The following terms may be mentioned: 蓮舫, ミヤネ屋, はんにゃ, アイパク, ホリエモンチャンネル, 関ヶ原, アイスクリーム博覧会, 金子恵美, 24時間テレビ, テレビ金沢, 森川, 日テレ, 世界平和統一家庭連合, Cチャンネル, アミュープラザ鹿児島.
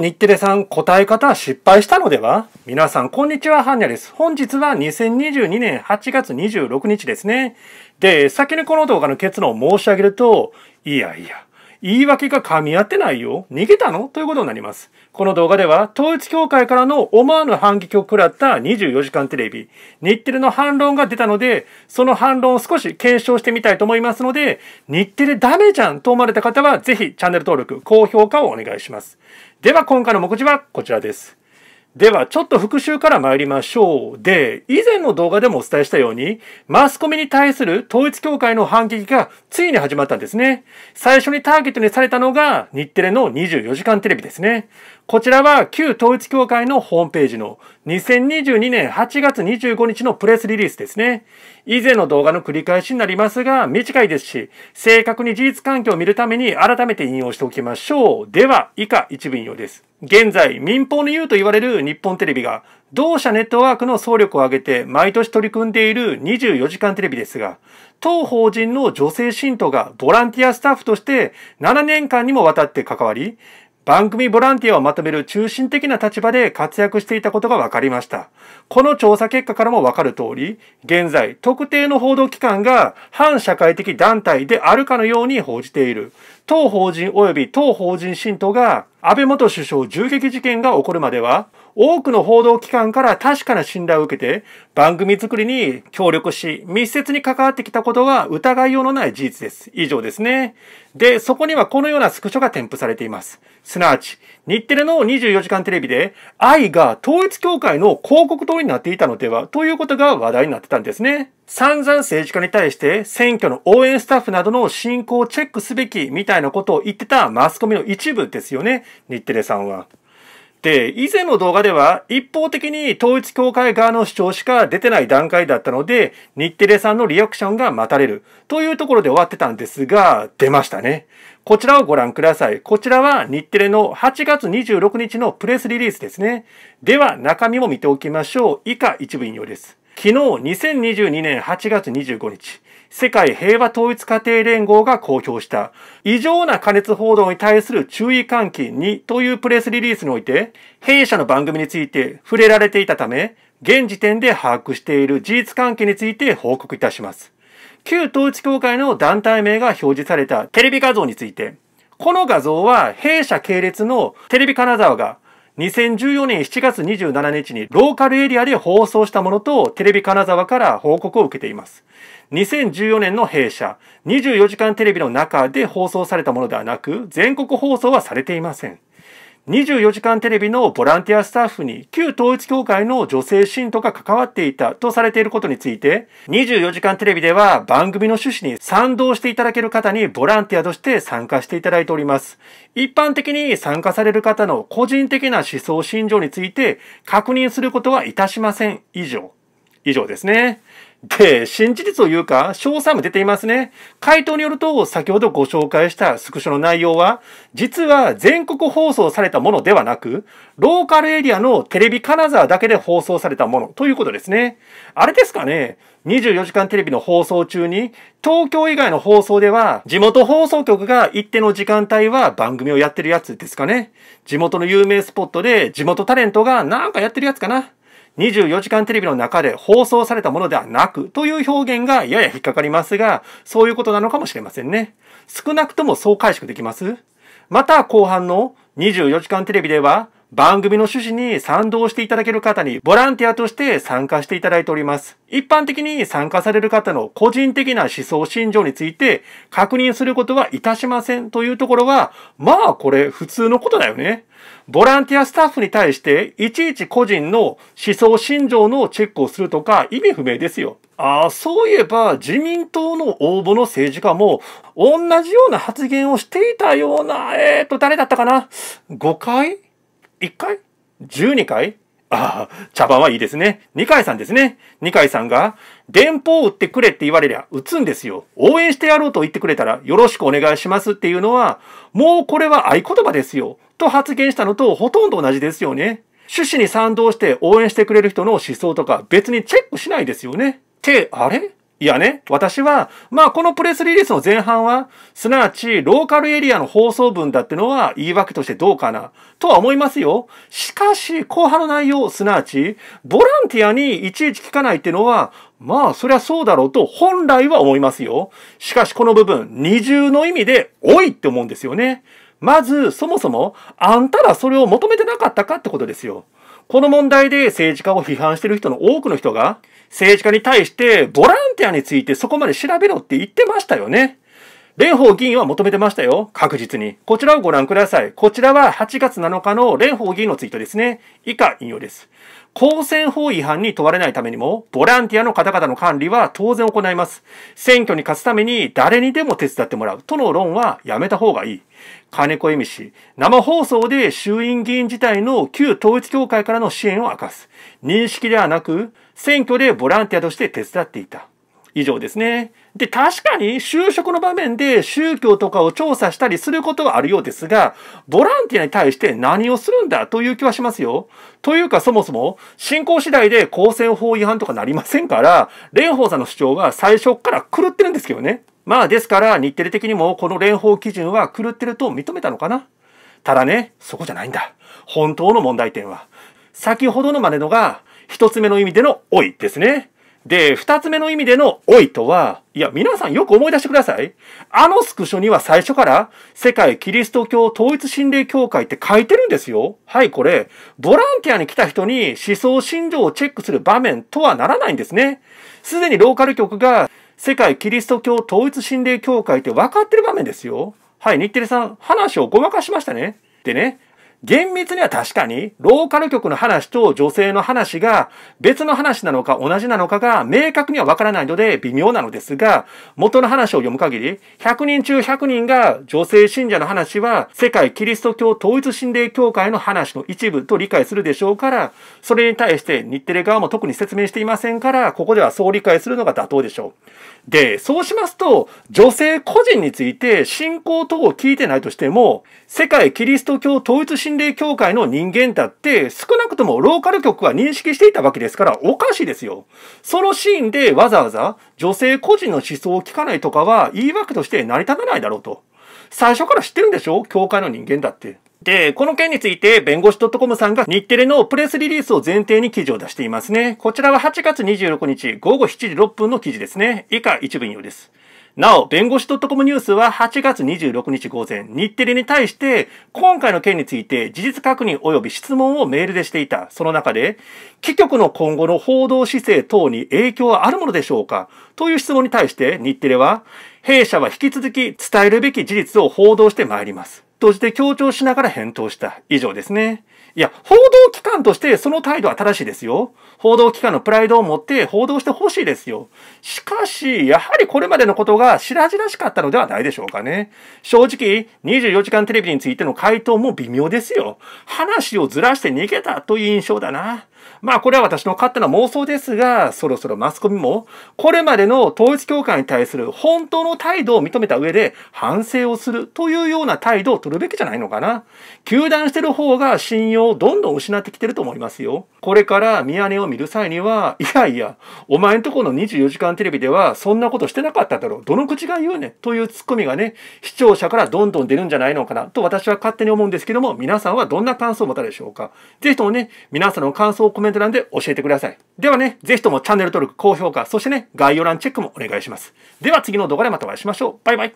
日テレさん、答え方は失敗したのでは？皆さん、こんにちは、はんにゃです。本日は2022年8月26日ですね。で、先にこの動画の結論を申し上げると、言い訳が噛み合ってないよ。逃げたの？ということになります。この動画では、統一教会からの思わぬ反撃を食らった24時間テレビ、日テレの反論が出たので、その反論を少し検証してみたいと思いますので、日テレダメじゃんと思われた方は、ぜひチャンネル登録、高評価をお願いします。では、今回の目次はこちらです。では、ちょっと復習から参りましょう。で、以前の動画でもお伝えしたように、マスコミに対する統一教会の反撃がついに始まったんですね。最初にターゲットにされたのが、日テレの24時間テレビですね。こちらは、旧統一教会のホームページの2022年8月25日のプレスリリースですね。以前の動画の繰り返しになりますが、短いですし、正確に事実関係を見るために改めて引用しておきましょう。では、以下一部引用です。現在、民放の U と言われる日本テレビが、同社ネットワークの総力を挙げて毎年取り組んでいる24時間テレビですが、当法人の女性信徒がボランティアスタッフとして7年間にもわたって関わり、番組ボランティアをまとめる中心的な立場で活躍していたことが分かりました。この調査結果からも分かる通り、現在、特定の報道機関が反社会的団体であるかのように報じている。当法人及び当法人信徒が安倍元首相銃撃事件が起こるまでは、多くの報道機関から確かな信頼を受けて、番組作りに協力し、密接に関わってきたことは疑いようのない事実です。以上ですね。で、そこにはこのようなスクショが添付されています。すなわち、日テレの24時間テレビで、愛が統一教会の広告塔になっていたのでは、ということが話題になってたんですね。散々政治家に対して選挙の応援スタッフなどの進行をチェックすべきみたいなことを言ってたマスコミの一部ですよね、日テレさんは。で、以前の動画では一方的に統一教会側の主張しか出てない段階だったので、日テレさんのリアクションが待たれるというところで終わってたんですが、出ましたね。こちらをご覧ください。こちらは日テレの8月26日のプレスリリースですね。では中身も見ておきましょう。以下一部引用です。昨日2022年8月25日、世界平和統一家庭連合が公表した異常な過熱報道に対する注意喚起2というプレスリリースにおいて、弊社の番組について触れられていたため、現時点で把握している事実関係について報告いたします。旧統一教会の団体名が表示されたテレビ画像について、この画像は弊社系列のテレビ金沢が2014年7月27日にローカルエリアで放送したものとテレビ金沢から報告を受けています。2014年の弊社、24時間テレビの中で放送されたものではなく、全国放送はされていません。24時間テレビのボランティアスタッフに旧統一教会の女性信徒が関わっていたとされていることについて、24時間テレビでは番組の趣旨に賛同していただける方にボランティアとして参加していただいております。一般的に参加される方の個人的な思想信条について確認することはいたしません。以上ですね。で、新事実を言うか、詳細も出ていますね。回答によると、先ほどご紹介したスクショの内容は、実は全国放送されたものではなく、ローカルエリアのテレビ金沢だけで放送されたものということですね。あれですかね。24時間テレビの放送中に、東京以外の放送では、地元放送局が一定の時間帯は番組をやってるやつですかね。地元の有名スポットで、地元タレントがなんかやってるやつかな。24時間テレビの中で放送されたものではなくという表現がやや引っかかりますが、そういうことなのかもしれませんね。少なくともそう解釈できます。また後半の24時間テレビでは、番組の趣旨に賛同していただける方にボランティアとして参加していただいております。一般的に参加される方の個人的な思想信条について確認することはいたしませんというところは、まあこれ普通のことだよね。ボランティアスタッフに対していちいち個人の思想信条のチェックをするとか意味不明ですよ。ああ、そういえば自民党の応募の政治家も同じような発言をしていたような、誰だったかな ?5 回1回 ?12 回ああ、茶番はいいですね。二階さんですね。二階さんが、電報を打ってくれって言われりゃ打つんですよ。応援してやろうと言ってくれたらよろしくお願いしますっていうのは、もうこれは合言葉ですよ。と発言したのとほとんど同じですよね。趣旨に賛同して応援してくれる人の思想とか別にチェックしないですよね。って、あれいやね、私は、このプレスリリースの前半は、すなわち、ローカルエリアの放送分だってのは言い訳としてどうかな、とは思いますよ。しかし、後半の内容、すなわち、ボランティアにいちいち聞かないってのは、そりゃそうだろうと、本来は思いますよ。しかし、この部分、二重の意味で、多いって思うんですよね。まず、そもそも、あんたらそれを求めてなかったかってことですよ。この問題で政治家を批判している人の多くの人が、政治家に対してボランティアについてそこまで調べろって言ってましたよね。蓮舫議員は求めてましたよ。確実に。こちらをご覧ください。こちらは8月7日の蓮舫議員のツイートですね。以下引用です。公選法違反に問われないためにも、ボランティアの方々の管理は当然行います。選挙に勝つために誰にでも手伝ってもらうとの論はやめた方がいい。金子恵美氏、生放送で衆院議員自体の旧統一教会からの支援を明かす。認識ではなく、選挙でボランティアとして手伝っていた。以上ですね。で、確かに就職の場面で宗教とかを調査したりすることはあるようですが、ボランティアに対して何をするんだという気はしますよ。というかそもそも、信仰次第で公選法違反とかなりませんから、蓮舫さんの主張が最初から狂ってるんですけどね。ですから日テレ的にもこの蓮舫基準は狂ってると認めたのかな。ただね、そこじゃないんだ。本当の問題点は。先ほどのまでのが、一つ目の意味での老いですね。で、二つ目の意味での老いとは、皆さんよく思い出してください。あのスクショには最初から、世界キリスト教統一神霊協会って書いてるんですよ。はい、これ、ボランティアに来た人に思想信条をチェックする場面とはならないんですね。すでにローカル局が、世界キリスト教統一神霊協会って分かってる場面ですよ。はい、日テレさん、話をごまかしましたね。でね、厳密には確かに、ローカル局の話と女性の話が別の話なのか同じなのかが明確にはわからないので微妙なのですが、元の話を読む限り、100人中100人が女性信者の話は世界キリスト教統一神霊協会の話の一部と理解するでしょうから、それに対して日テレ側も特に説明していませんから、ここではそう理解するのが妥当でしょう。で、そうしますと、女性個人について信仰等を聞いてないとしても、世界キリスト教統一神霊協会の人間だって少なくともローカル局は認識していたわけですからおかしいですよ。そのシーンでわざわざ女性個人の思想を聞かないとかは言い訳として成り立たないだろうと。最初から知ってるんでしょ？協会の人間だって。で、この件について弁護士 .com さんが日テレのプレスリリースを前提に記事を出していますね。こちらは8月26日午後7時6分の記事ですね。以下一部引用です。なお、弁護士 .com ニュースは8月26日午前、日テレに対して、今回の件について事実確認及び質問をメールでしていた。その中で、貴局の今後の報道姿勢等に影響はあるものでしょうかという質問に対して、日テレは、弊社は引き続き伝えるべき事実を報道してまいります。として強調しながら返答した。以上ですね。報道機関としてその態度は正しいですよ。報道機関のプライドを持って報道してほしいですよ。しかし、やはりこれまでのことが白々しかったのではないでしょうかね。正直、24時間テレビについての回答も微妙ですよ。話をずらして逃げたという印象だな。これは私の勝手な妄想ですが、そろそろマスコミも、これまでの統一教会に対する本当の態度を認めた上で反省をするというような態度を取るべきじゃないのかな。糾弾してる方が信用をどんどん失ってきてると思いますよ。これからミヤネを見る際には、お前んとこの24時間テレビではそんなことしてなかっただろう。どの口が言うねんというツッコミがね、視聴者からどんどん出るんじゃないのかなと私は勝手に思うんですけども、皆さんはどんな感想を持たれるでしょうか。ぜひともね、皆さんの感想をコメント欄で教えてください。ではね、ぜひともチャンネル登録、高評価、そしてね、概要欄チェックもお願いします。では次の動画でまたお会いしましょう。バイバイ。